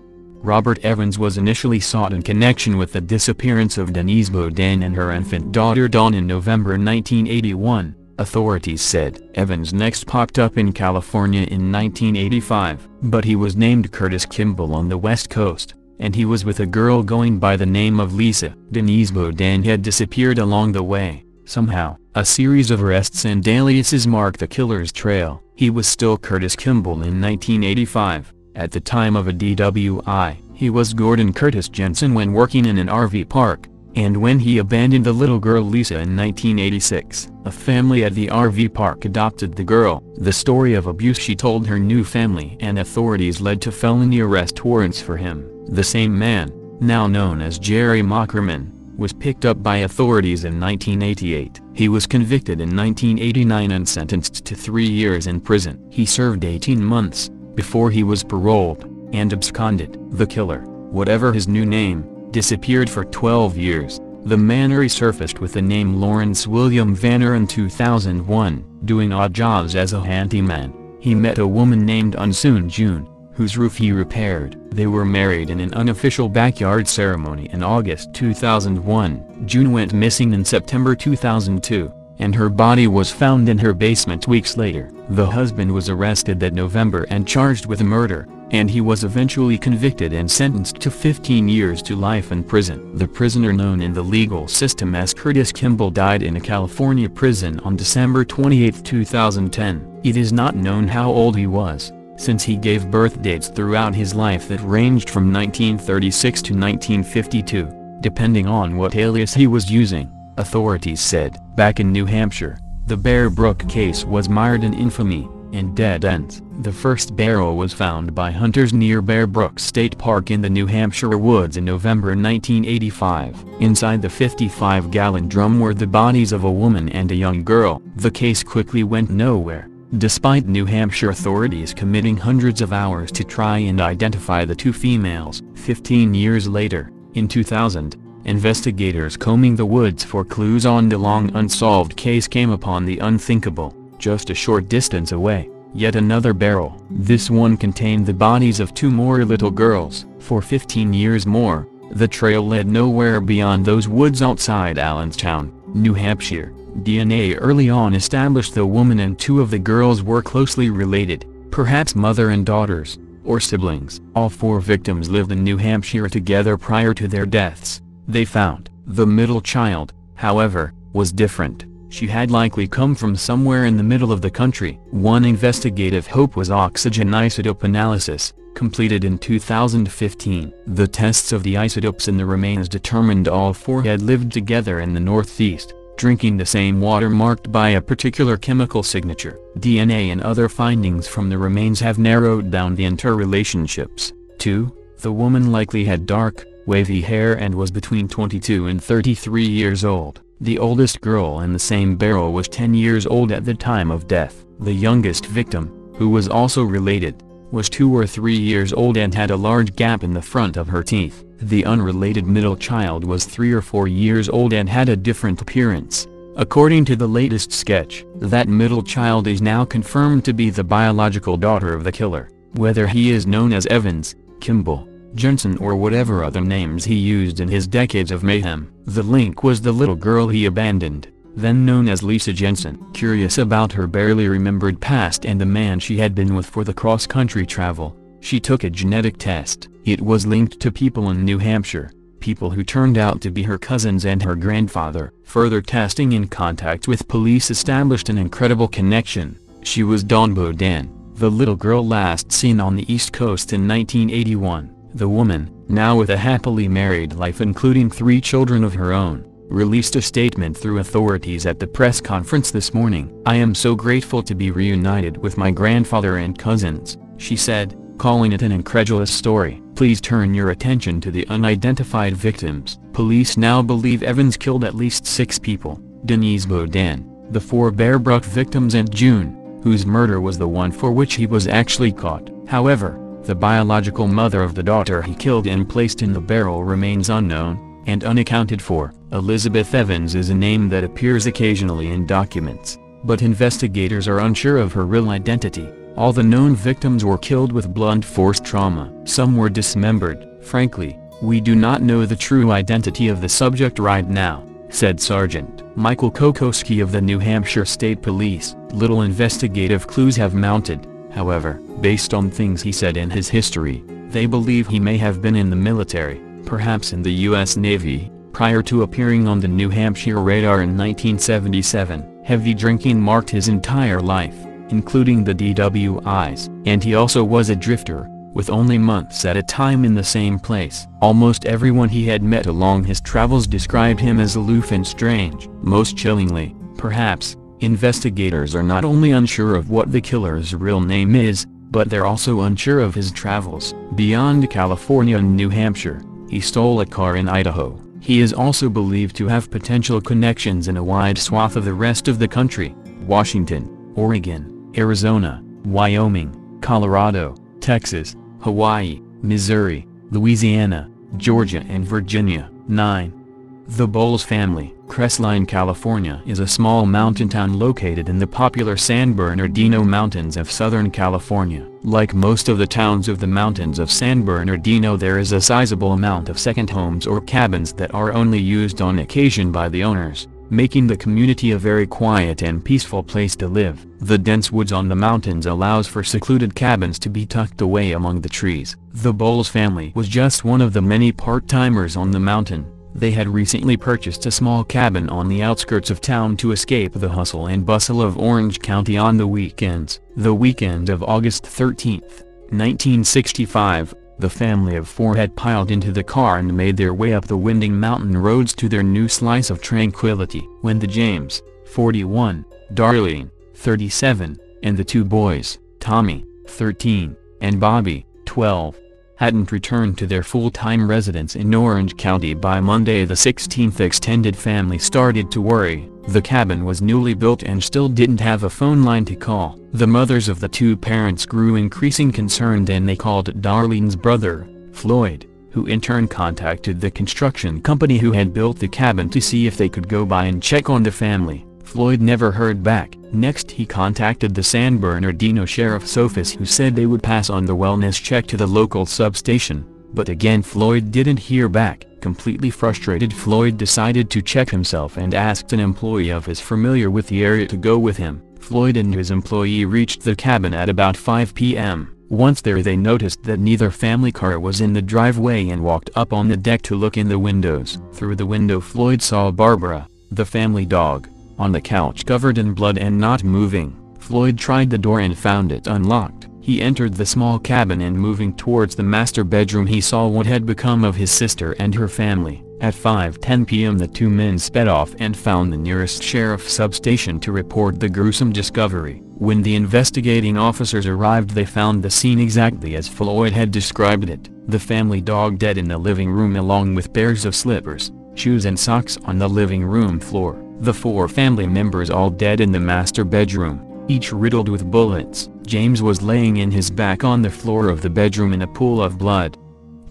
Robert Evans was initially sought in connection with the disappearance of Denise Boudin and her infant daughter Dawn in November 1981, authorities said. Evans next popped up in California in 1985, but he was named Curtis Kimball on the West Coast, and he was with a girl going by the name of Lisa. Denise Boudin had disappeared along the way, somehow. A series of arrests and aliases marked the killer's trail. He was still Curtis Kimball in 1985. At the time of a DWI, he was Gordon Curtis Jensen when working in an RV park, and when he abandoned the little girl Lisa in 1986. A family at the RV park adopted the girl. The story of abuse she told her new family and authorities led to felony arrest warrants for him. The same man, now known as Jerry Mockerman, was picked up by authorities in 1988. He was convicted in 1989 and sentenced to 3 years in prison. He served 18 months, before he was paroled, and absconded. The killer, whatever his new name, disappeared for 12 years. The man resurfaced with the name Lawrence William Vanner in 2001. Doing odd jobs as a handyman, he met a woman named Unsoon June, whose roof he repaired. They were married in an unofficial backyard ceremony in August 2001. June went missing in September 2002, and her body was found in her basement weeks later. The husband was arrested that November and charged with murder, and he was eventually convicted and sentenced to 15 years to life in prison. The prisoner, known in the legal system as Curtis Kimball, died in a California prison on December 28, 2010. It is not known how old he was, since he gave birth dates throughout his life that ranged from 1936 to 1952, depending on what alias he was using, authorities said. Back in New Hampshire, the Bear Brook case was mired in infamy and dead ends. The first barrel was found by hunters near Bear Brook State Park in the New Hampshire woods in November 1985. Inside the 55-gallon drum were the bodies of a woman and a young girl. The case quickly went nowhere, despite New Hampshire authorities committing hundreds of hours to try and identify the two females. 15 years later, in 2000, investigators combing the woods for clues on the long unsolved case came upon the unthinkable. Just a short distance away, yet another barrel. This one contained the bodies of two more little girls. For 15 years more, the trail led nowhere beyond those woods outside Allentown, New Hampshire. DNA early on established the woman and two of the girls were closely related, perhaps mother and daughters, or siblings. All four victims lived in New Hampshire together prior to their deaths, they found. The middle child, however, was different. She had likely come from somewhere in the middle of the country. One investigative hope was oxygen isotope analysis, completed in 2015. The tests of the isotopes in the remains determined all four had lived together in the Northeast, drinking the same water marked by a particular chemical signature. DNA and other findings from the remains have narrowed down the interrelationships. 2. The woman likely had dark, wavy hair and was between 22 and 33 years old. The oldest girl in the same barrel was 10 years old at the time of death. The youngest victim, who was also related, was 2 or 3 years old and had a large gap in the front of her teeth. The unrelated middle child was 3 or 4 years old and had a different appearance. According to the latest sketch, that middle child is now confirmed to be the biological daughter of the killer. Whether he is known as Evans, Kimball, Jensen or whatever other names he used in his decades of mayhem. The link was the little girl he abandoned, then known as Lisa Jensen. Curious about her barely remembered past and the man she had been with for the cross-country travel, she took a genetic test. It was linked to people in New Hampshire, people who turned out to be her cousins and her grandfather. Further testing and contact with police established an incredible connection. She was Dawn Boudin, the little girl last seen on the East Coast in 1981. The woman, now with a happily married life including 3 children of her own, released a statement through authorities at the press conference this morning. "I am so grateful to be reunited with my grandfather and cousins. she said, calling it an incredulous story. Please turn your attention to the unidentified victims. Police now believe Evans killed at least 6 people: Denise Baudin, the 4 Bearbrook victims, and June, whose murder was the one for which he was actually caught. However, the biological mother of the daughter he killed and placed in the barrel remains unknown and unaccounted for. Elizabeth Evans is a name that appears occasionally in documents, but investigators are unsure of her real identity. All the known victims were killed with blunt force trauma. Some were dismembered. Frankly, we do not know the true identity of the subject right now, said Sergeant Michael Kokoski of the New Hampshire State Police. Little investigative clues have mounted, however, based on things he said in his history. They believe he may have been in the military, perhaps in the U.S. Navy, prior to appearing on the New Hampshire radar in 1977. Heavy drinking marked his entire life, including the DWIs. And he also was a drifter, with only months at a time in the same place. Almost everyone he had met along his travels described him as aloof and strange. Most chillingly, perhaps, investigators are not only unsure of what the killer's real name is, but they're also unsure of his travels. Beyond California and New Hampshire, he stole a car in Idaho. He is also believed to have potential connections in a wide swath of the rest of the country: Washington, Oregon, Arizona, Wyoming, Colorado, Texas, Hawaii, Missouri, Louisiana, Georgia, and Virginia. 9. The Bowles family. Crestline, California is a small mountain town located in the popular San Bernardino Mountains of Southern California. Like most of the towns of the mountains of San Bernardino, there is a sizable amount of second homes or cabins that are only used on occasion by the owners, making the community a very quiet and peaceful place to live. The dense woods on the mountains allows for secluded cabins to be tucked away among the trees. The Bowles family was just one of the many part-timers on the mountain. They had recently purchased a small cabin on the outskirts of town to escape the hustle and bustle of Orange County on the weekends. The weekend of August 13, 1965, the family of 4 had piled into the car and made their way up the winding mountain roads to their new slice of tranquility. When the James, 41, Darlene, 37, and the 2 boys, Tommy, 13, and Bobby, 12, hadn't returned to their full-time residence in Orange County by Monday the 16th, extended family started to worry. The cabin was newly built and still didn't have a phone line to call. The mothers of the 2 parents grew increasingly concerned, and they called Darlene's brother, Floyd, who in turn contacted the construction company who had built the cabin to see if they could go by and check on the family. Floyd never heard back. Next, he contacted the San Bernardino Sheriff's Office, who said they would pass on the wellness check to the local substation, but again Floyd didn't hear back. Completely frustrated, Floyd decided to check himself and asked an employee of his familiar with the area to go with him. Floyd and his employee reached the cabin at about 5 p.m. Once there, they noticed that neither family car was in the driveway and walked up on the deck to look in the windows. Through the window, Floyd saw Barbara, the family dog, on the couch covered in blood and not moving. Floyd tried the door and found it unlocked. He entered the small cabin, and moving towards the master bedroom, he saw what had become of his sister and her family. At 5:10 p.m. the 2 men sped off and found the nearest sheriff substation to report the gruesome discovery. When the investigating officers arrived, they found the scene exactly as Floyd had described it. The family dog dead in the living room, along with pairs of slippers, shoes, and socks on the living room floor. The 4 family members all dead in the master bedroom, each riddled with bullets. James was laying in his back on the floor of the bedroom in a pool of blood.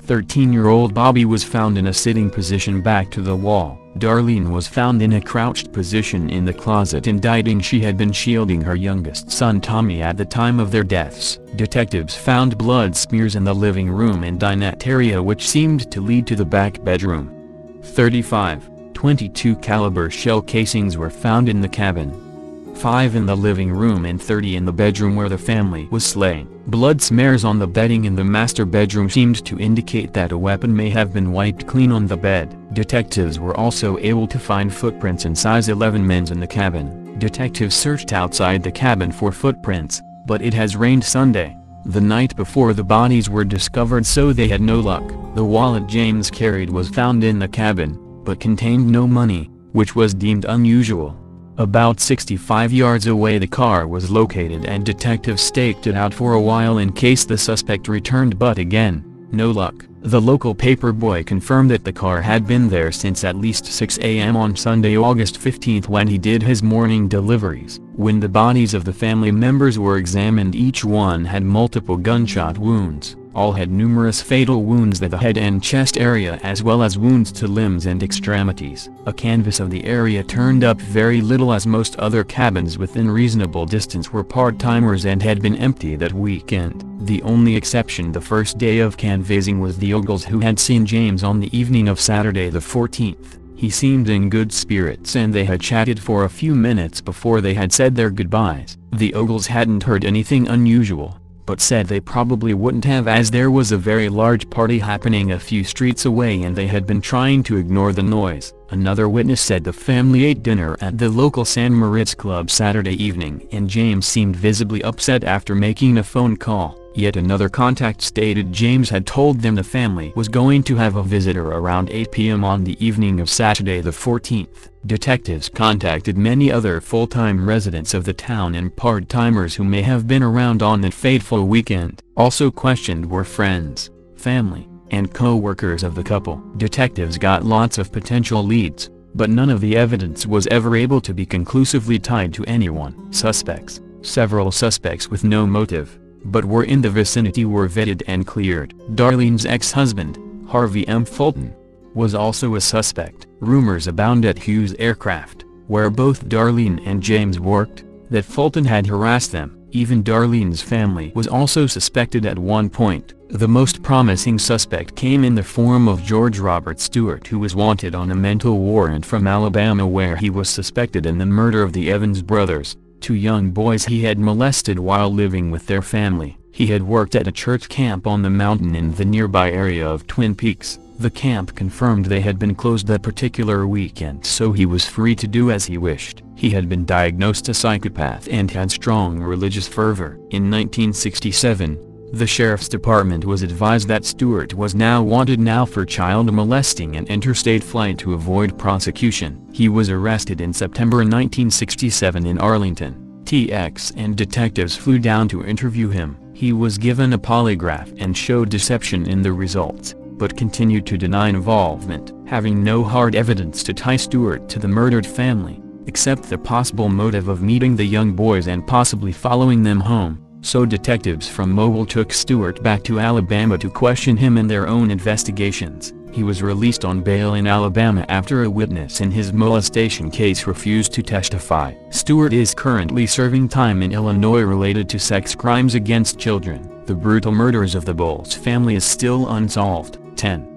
13-year-old Bobby was found in a sitting position, back to the wall. Darlene was found in a crouched position in the closet, indicating she had been shielding her youngest son Tommy at the time of their deaths. Detectives found blood smears in the living room and dinette area, which seemed to lead to the back bedroom. 35.22 caliber shell casings were found in the cabin, 5 in the living room and 30 in the bedroom where the family was slain. Blood smears on the bedding in the master bedroom seemed to indicate that a weapon may have been wiped clean on the bed. Detectives were also able to find footprints in size 11 men's in the cabin. Detectives searched outside the cabin for footprints, but it has rained Sunday, the night before the bodies were discovered, so they had no luck. The wallet James carried was found in the cabin, but contained no money, which was deemed unusual. About 65 yards away the car was located and detectives staked it out for a while in case the suspect returned, but again, no luck. The local paper boy confirmed that the car had been there since at least 6 a.m. on Sunday, August 15 when he did his morning deliveries. When the bodies of the family members were examined, each one had multiple gunshot wounds. All had numerous fatal wounds to the head and chest area as well as wounds to limbs and extremities. A canvas of the area turned up very little as most other cabins within reasonable distance were part-timers and had been empty that weekend. The only exception the first day of canvassing was the Ogles, who had seen James on the evening of Saturday the 14th. He seemed in good spirits and they had chatted for a few minutes before they had said their goodbyes. The Ogles hadn't heard anything unusual, but said they probably wouldn't have as there was a very large party happening a few streets away and they had been trying to ignore the noise. Another witness said the family ate dinner at the local San Moritz Club Saturday evening and James seemed visibly upset after making a phone call. Yet another contact stated James had told them the family was going to have a visitor around 8 p.m. on the evening of Saturday the 14th. Detectives contacted many other full-time residents of the town and part-timers who may have been around on that fateful weekend. Also questioned were friends, family, and co-workers of the couple. Detectives got lots of potential leads, but none of the evidence was ever able to be conclusively tied to anyone. Suspects, several suspects with no motive, but were in the vicinity were vetted and cleared. Darlene's ex-husband, Harvey M. Fulton, was also a suspect. Rumors abound at Hughes Aircraft, where both Darlene and James worked, that Fulton had harassed them. Even Darlene's family was also suspected at one point. The most promising suspect came in the form of George Robert Stewart, who was wanted on a mental warrant from Alabama where he was suspected in the murder of the Evans brothers, two young boys he had molested while living with their family. He had worked at a church camp on the mountain in the nearby area of Twin Peaks. The camp confirmed they had been closed that particular weekend, so he was free to do as he wished. He had been diagnosed a psychopath and had strong religious fervor. In 1967, the sheriff's department was advised that Stewart was wanted for child molesting an interstate flight to avoid prosecution. He was arrested in September 1967 in Arlington, TX, and detectives flew down to interview him. He was given a polygraph and showed deception in the results, but continued to deny involvement. Having no hard evidence to tie Stewart to the murdered family, except the possible motive of meeting the young boys and possibly following them home, so detectives from Mobile took Stewart back to Alabama to question him in their own investigations. He was released on bail in Alabama after a witness in his molestation case refused to testify. Stewart is currently serving time in Illinois related to sex crimes against children. The brutal murders of the Bowles family is still unsolved. 10.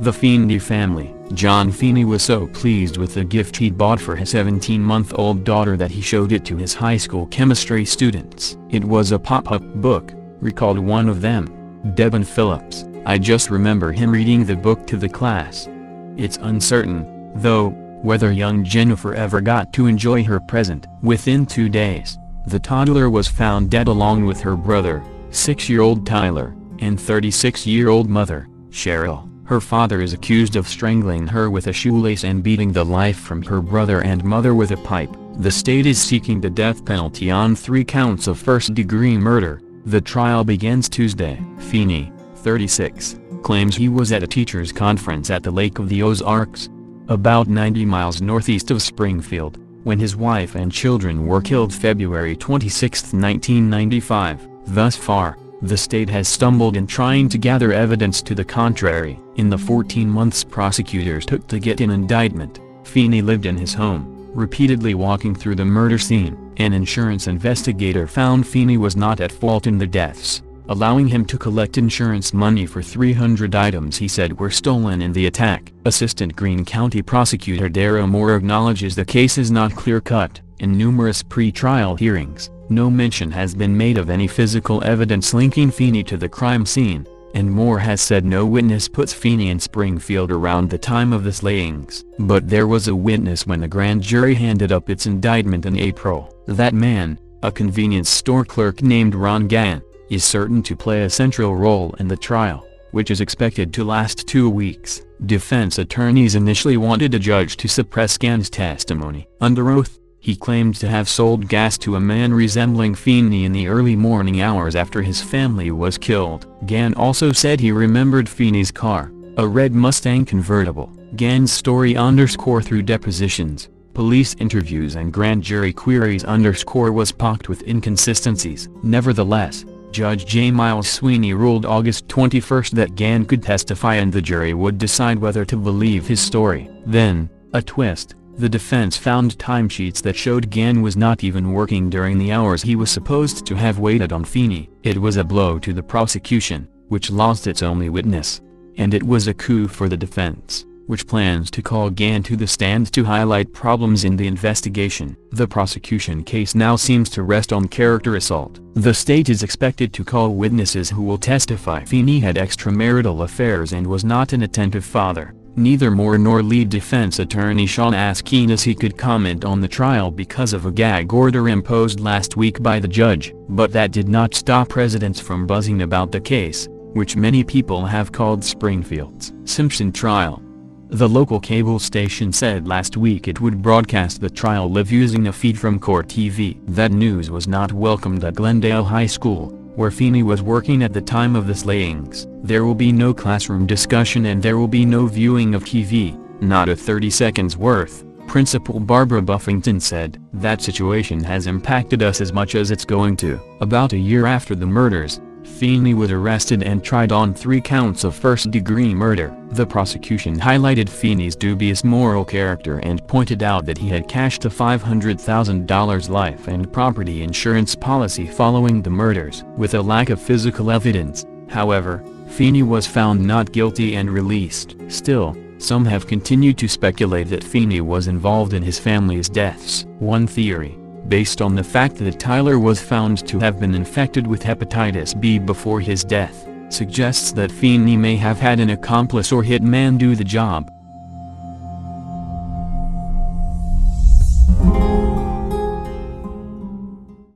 The Feeney family. John Feeney was so pleased with the gift he'd bought for his 17-month-old daughter that he showed it to his high school chemistry students. It was a pop-up book, recalled one of them, Devin Phillips. I just remember him reading the book to the class. It's uncertain, though, whether young Jennifer ever got to enjoy her present. Within 2 days, the toddler was found dead along with her brother, 6-year-old Tyler, and 36-year-old mother, Cheryl. Her father is accused of strangling her with a shoelace and beating the life from her brother and mother with a pipe. The state is seeking the death penalty on 3 counts of first-degree murder. The trial begins Tuesday. Feeney, 36, claims he was at a teachers' conference at the Lake of the Ozarks, about 90 miles northeast of Springfield, when his wife and children were killed February 26, 1995. Thus far, the state has stumbled in trying to gather evidence to the contrary. In the 14 months prosecutors took to get an indictment, Feeney lived in his home, repeatedly walking through the murder scene. An insurance investigator found Feeney was not at fault in the deaths, allowing him to collect insurance money for 300 items he said were stolen in the attack. Assistant Greene County Prosecutor Dara Moore acknowledges the case is not clear-cut. In numerous pre-trial hearings, no mention has been made of any physical evidence linking Feeney to the crime scene, and Moore has said no witness puts Feeney in Springfield around the time of the slayings. But there was a witness when the grand jury handed up its indictment in April. That man, a convenience store clerk named Ron Gann, is certain to play a central role in the trial, which is expected to last 2 weeks. Defense attorneys initially wanted a judge to suppress Gann's testimony. Under oath, He claimed to have sold gas to a man resembling Feeney in the early morning hours after his family was killed. Gan also said he remembered Feeney's car, a red Mustang convertible. Gan's story underscore through depositions, police interviews and grand jury queries underscore was packed with inconsistencies. Nevertheless, Judge J. Miles Sweeney ruled August 21 that Gan could testify and the jury would decide whether to believe his story. Then, a twist. The defense found timesheets that showed Gan was not even working during the hours he was supposed to have waited on Feeney. It was a blow to the prosecution, which lost its only witness. And it was a coup for the defense, which plans to call Gan to the stand to highlight problems in the investigation. The prosecution case now seems to rest on character assault. The state is expected to call witnesses who will testify Feeney had extramarital affairs and was not an attentive father. Neither Moore nor lead defense attorney Sean Askeen as he could comment on the trial because of a gag order imposed last week by the judge. But that did not stop residents from buzzing about the case, which many people have called Springfield's Simpson trial. The local cable station said last week it would broadcast the trial live using a feed from Court TV. That news was not welcomed at Glendale High School, where Feeney was working at the time of the slayings. There will be no classroom discussion and there will be no viewing of TV, not a 30 seconds worth, Principal Barbara Buffington said. That situation has impacted us as much as it's going to. About a year after the murders, Feeney was arrested and tried on 3 counts of first-degree murder. The prosecution highlighted Feeney's dubious moral character and pointed out that he had cashed a $500,000 life and property insurance policy following the murders. With a lack of physical evidence, however, Feeney was found not guilty and released. Still, some have continued to speculate that Feeney was involved in his family's deaths. One theory, based on the fact that Tyler was found to have been infected with hepatitis B before his death, suggests that Feeney may have had an accomplice or hitman do the job.